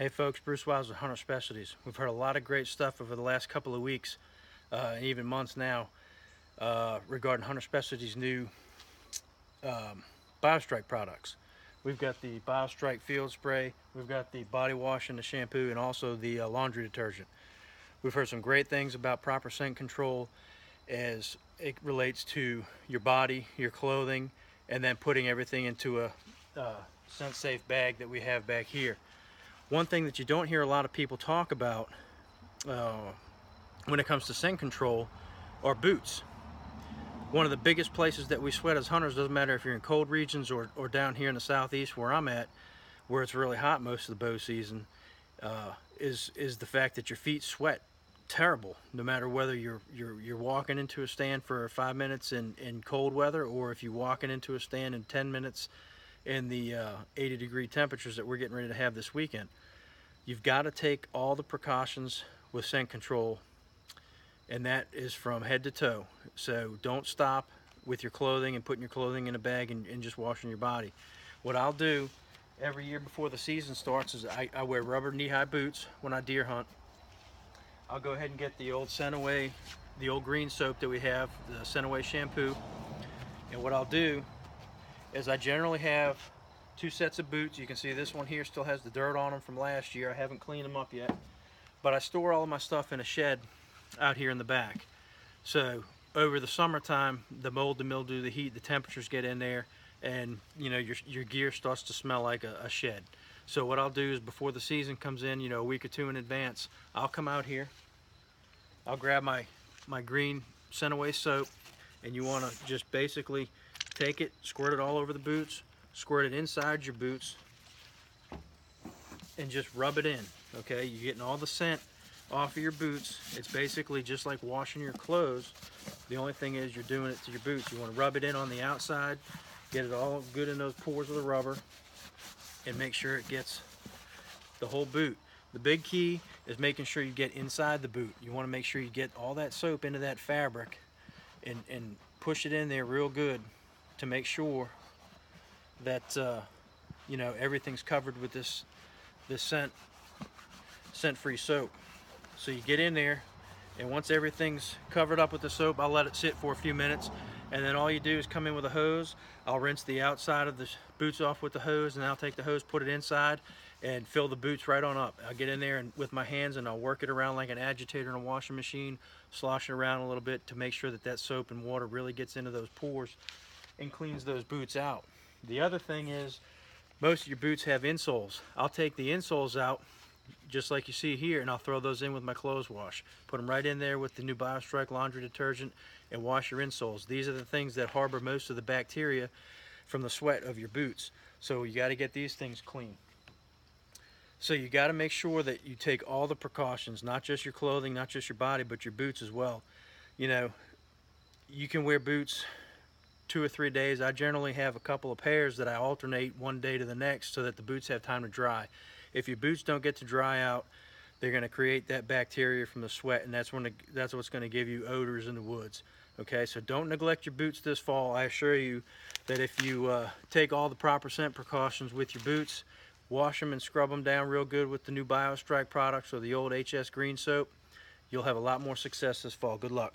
Hey folks, Bruce Wiles with Hunter Specialties. We've heard a lot of great stuff over the last couple of weeks, and even months now, regarding Hunter Specialties' new BioStrike products. We've got the BioStrike Field Spray, we've got the body wash and the shampoo, and also the laundry detergent. We've heard some great things about proper scent control as it relates to your body, your clothing, and then putting everything into a scent-safe bag that we have back here. One thing that you don't hear a lot of people talk about when it comes to scent control are boots. One of the biggest places that we sweat as hunters, doesn't matter if you're in cold regions or down here in the southeast where I'm at, where it's really hot most of the bow season, is the fact that your feet sweat terrible, no matter whether you're walking into a stand for 5 minutes in cold weather, or if you're walking into a stand in 10 minutes in the 80-degree temperatures that we're getting ready to have this weekend. You've got to take all the precautions with scent control, and that is from head to toe. So don't stop with your clothing and putting your clothing in a bag and just washing your body. What I'll do every year before the season starts is I wear rubber knee-high boots when I deer hunt. I'll go ahead and get the old Scent-A-Way, the old green soap that we have, the Scent-A-Way shampoo, and what I'll do is I generally have two sets of boots. You can see this one here still has the dirt on them from last year. I haven't cleaned them up yet, but I store all of my stuff in a shed out here in the back. So over the summertime, the mold, the mildew, the heat, the temperatures get in there, and you know your gear starts to smell like a shed. So what I'll do is before the season comes in, you know, a week or two in advance, I'll come out here, I'll grab my green Scent-A-Way soap, and you want to just basically take it, squirt it all over the boots, squirt it inside your boots, and just rub it in, okay? You're getting all the scent off of your boots. It's basically just like washing your clothes. The only thing is you're doing it to your boots. You want to rub it in on the outside, get it all good in those pores of the rubber, and make sure it gets the whole boot. The big key is making sure you get inside the boot. You want to make sure you get all that soap into that fabric and push it in there real good, to make sure that you know, everything's covered with this scent-free soap. So you get in there, and once everything's covered up with the soap, I'll let it sit for a few minutes, and then all you do is come in with a hose. I'll rinse the outside of the boots off with the hose, and I'll take the hose, put it inside, and fill the boots right on up. I'll get in there and with my hands, and I'll work it around like an agitator in a washing machine, slosh it around a little bit to make sure that that soap and water really gets into those pores and cleans those boots out. The other thing is, most of your boots have insoles. I'll take the insoles out, just like you see here, and I'll throw those in with my clothes wash. Put them right in there with the new BioStrike laundry detergent and wash your insoles. These are the things that harbor most of the bacteria from the sweat of your boots. So you gotta get these things clean. So you gotta make sure that you take all the precautions, not just your clothing, not just your body, but your boots as well. You know, you can wear boots 2 or 3 days. I generally have a couple of pairs that I alternate one day to the next so that the boots have time to dry. If your boots don't get to dry out, they're going to create that bacteria from the sweat, and that's what's going to give you odors in the woods. Okay, so don't neglect your boots this fall. I assure you that if you take all the proper scent precautions with your boots, wash them and scrub them down real good with the new BioStrike products or the old HS green soap, you'll have a lot more success this fall. Good luck.